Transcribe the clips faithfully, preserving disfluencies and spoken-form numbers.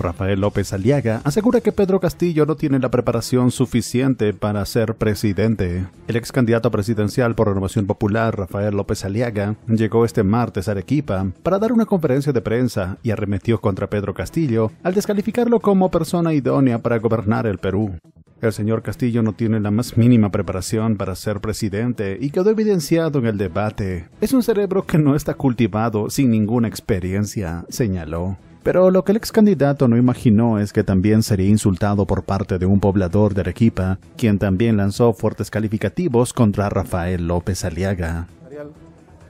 Rafael López Aliaga asegura que Pedro Castillo no tiene la preparación suficiente para ser presidente. El ex candidato presidencial por Renovación Popular, Rafael López Aliaga, llegó este martes a Arequipa para dar una conferencia de prensa y arremetió contra Pedro Castillo al descalificarlo como persona idónea para gobernar el Perú. El señor Castillo no tiene la más mínima preparación para ser presidente y quedó evidenciado en el debate. Es un cerebro que no está cultivado, sin ninguna experiencia, señaló. Pero lo que el ex candidato no imaginó es que también sería insultado por parte de un poblador de Arequipa, quien también lanzó fuertes calificativos contra Rafael López Aliaga.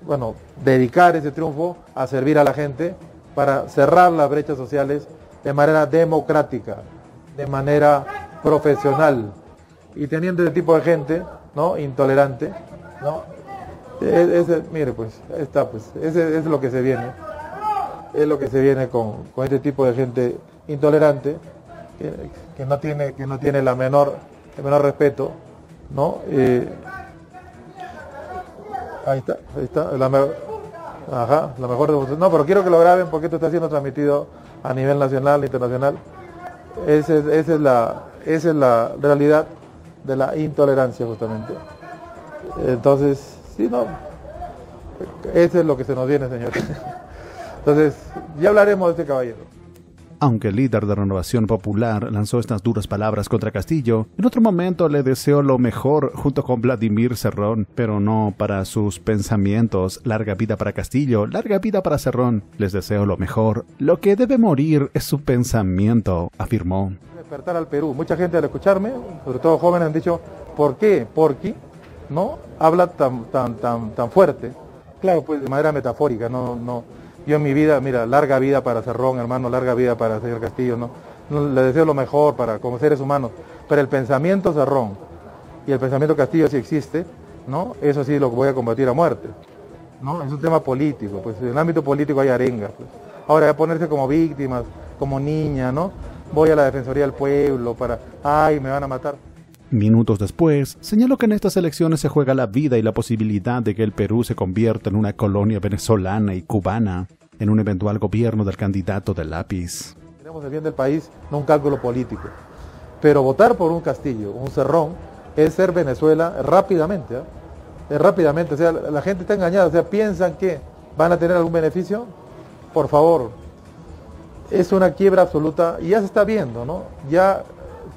Bueno, dedicar ese triunfo a servir a la gente para cerrar las brechas sociales de manera democrática, de manera profesional, y teniendo ese tipo de gente, ¿no?, intolerante, ¿no? Ese, mire, pues, está, pues, ese es lo que se viene. Es lo que se viene con, con este tipo de gente intolerante, que, que no tiene, que no tiene la menor, el menor respeto, ¿no? Eh, ahí está, ahí está, la, me, ajá, la mejor. No, pero quiero que lo graben porque esto está siendo transmitido a nivel nacional e internacional. Esa es, esa es la, esa es la realidad de la intolerancia, justamente. Entonces, sí, no, eso es lo que se nos viene, señores. Entonces, ya hablaremos de este caballero. Aunque el líder de Renovación Popular lanzó estas duras palabras contra Castillo, en otro momento le deseó lo mejor junto con Vladimir Cerrón, pero no para sus pensamientos. Larga vida para Castillo, larga vida para Cerrón. Les deseo lo mejor. Lo que debe morir es su pensamiento, afirmó. Despertar al Perú. Mucha gente al escucharme, sobre todo jóvenes, han dicho, ¿por qué? ¿Por qué? ¿No? Habla tan, tan, tan, tan fuerte. Claro, pues de manera metafórica, no, no. Yo en mi vida, mira, larga vida para Cerrón, hermano, larga vida para el señor Castillo, ¿no? Le deseo lo mejor para, como seres humanos, pero el pensamiento Cerrón y el pensamiento Castillo sí existe, ¿no? Eso sí lo voy a combatir a muerte, ¿no? Es un tema político, pues en el ámbito político hay arenga, pues. Ahora, ya ponerse como víctimas, como niña, ¿no? Voy a la Defensoría del Pueblo para, ay, me van a matar. Minutos después, señaló que en estas elecciones se juega la vida y la posibilidad de que el Perú se convierta en una colonia venezolana y cubana, en un eventual gobierno del candidato del lápiz. Tenemos el bien del país, no un cálculo político. Pero votar por un Castillo, un Cerrón, es ser Venezuela rápidamente. ¿eh? Es rápidamente, o sea, la gente está engañada, o sea, piensan que van a tener algún beneficio. Por favor, es una quiebra absoluta y ya se está viendo, ¿no? Ya...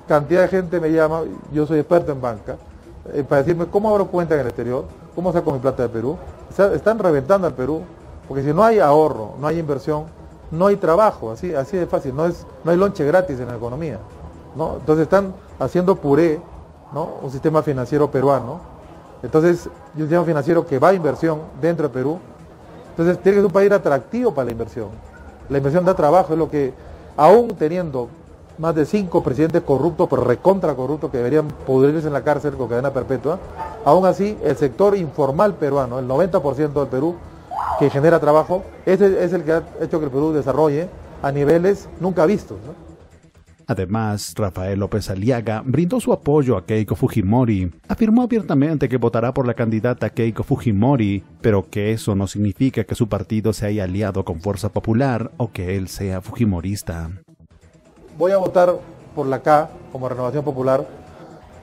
Cantidad de gente me llama, yo soy experto en banca, eh, para decirme cómo abro cuenta en el exterior, cómo saco mi plata de Perú. O sea, están reventando al Perú, porque si no hay ahorro, no hay inversión, no hay trabajo, así, así de fácil, no, es, no hay lonche gratis en la economía, ¿no? Entonces están haciendo puré, ¿no?, un sistema financiero peruano. Entonces, un sistema financiero que va a inversión dentro de Perú. Entonces tiene que ser un país atractivo para la inversión. La inversión da trabajo, es lo que, aún teniendo más de cinco presidentes corruptos, pero recontra corruptos, que deberían pudrirse en la cárcel con cadena perpetua. Aún así, el sector informal peruano, el noventa por ciento del Perú, que genera trabajo, ese es el que ha hecho que el Perú desarrolle a niveles nunca vistos, ¿no? Además, Rafael López Aliaga brindó su apoyo a Keiko Fujimori. Afirmó abiertamente que votará por la candidata Keiko Fujimori, pero que eso no significa que su partido se haya aliado con Fuerza Popular o que él sea fujimorista. Voy a votar por la K como Renovación Popular,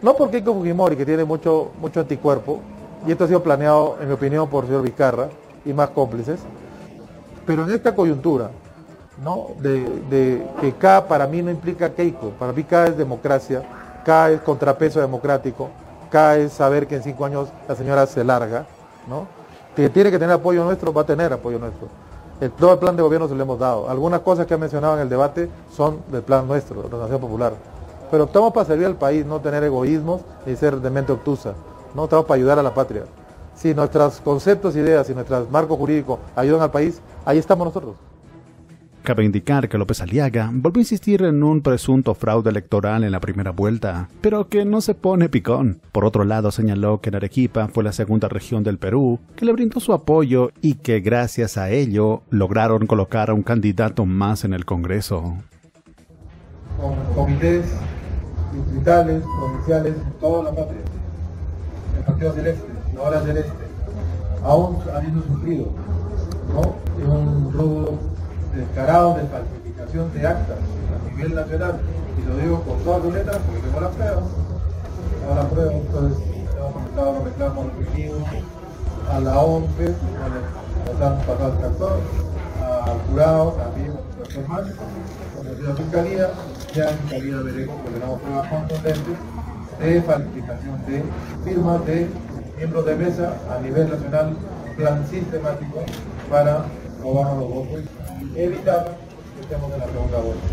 no por Keiko Fujimori, que tiene mucho, mucho anticuerpo, y esto ha sido planeado, en mi opinión, por el señor Vizcarra y más cómplices, pero en esta coyuntura, ¿no?, de, de que K para mí no implica Keiko, para mí K es democracia, K es contrapeso democrático, K es saber que en cinco años la señora se larga, ¿no?, que tiene que tener apoyo nuestro, va a tener apoyo nuestro. El, todo el plan de gobierno se lo hemos dado. Algunas cosas que han mencionado en el debate son del plan nuestro, de la Nación Popular. Pero optamos para servir al país, no tener egoísmos ni ser de mente obtusa. No optamos para ayudar a la patria. Si nuestros conceptos, ideas y nuestros marcos jurídicos ayudan al país, ahí estamos nosotros. Cabe indicar que López Aliaga volvió a insistir en un presunto fraude electoral en la primera vuelta, pero que no se pone picón. Por otro lado, señaló que en Arequipa fue la segunda región del Perú que le brindó su apoyo y que gracias a ello lograron colocar a un candidato más en el Congreso. Con comités distritales, provinciales, toda la patria. El Partido Celeste, la hora celeste, aún habiendo sufrido, ¿no?, en un robo descarado de falsificación de actas nivel nacional, y lo digo con todas sus letras porque tengo las pruebas, tengo las pruebas, entonces hemos presentado los reclamos reunidos a la ONPE, nos han pasado al castor, al jurado, también a los hermanos, con la fiscalía, ya en fiscalía veremos que tenemos pruebas contundentes de falsificación de firmas de miembros de mesa a nivel nacional, plan sistemático para robar a los votos y evitar que estemos en la segunda vuelta.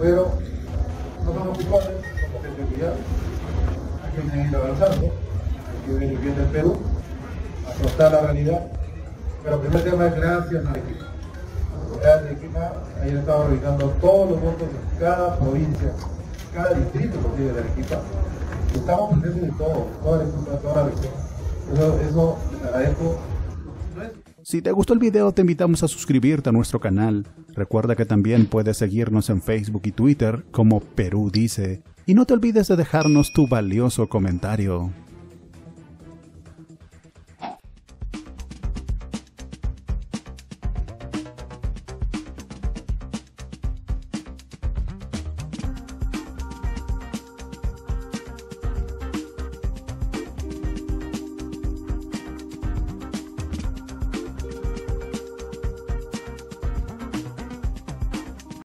Pero no somos culpables, somos gente cuidada, hay que seguir avanzando, hay que ver el bien del Perú, afrontar la realidad. Pero el primer tema es gracias a Arequipa. Gracias a Arequipa, ayer estaba revisando todos los votos de cada provincia, cada distrito posible de Arequipa. Estamos presentes de todo, toda la, toda la región. Eso, eso les agradezco. Si te gustó el video, te invitamos a suscribirte a nuestro canal. Recuerda que también puedes seguirnos en Facebook y Twitter como Perú Dice. Y no te olvides de dejarnos tu valioso comentario.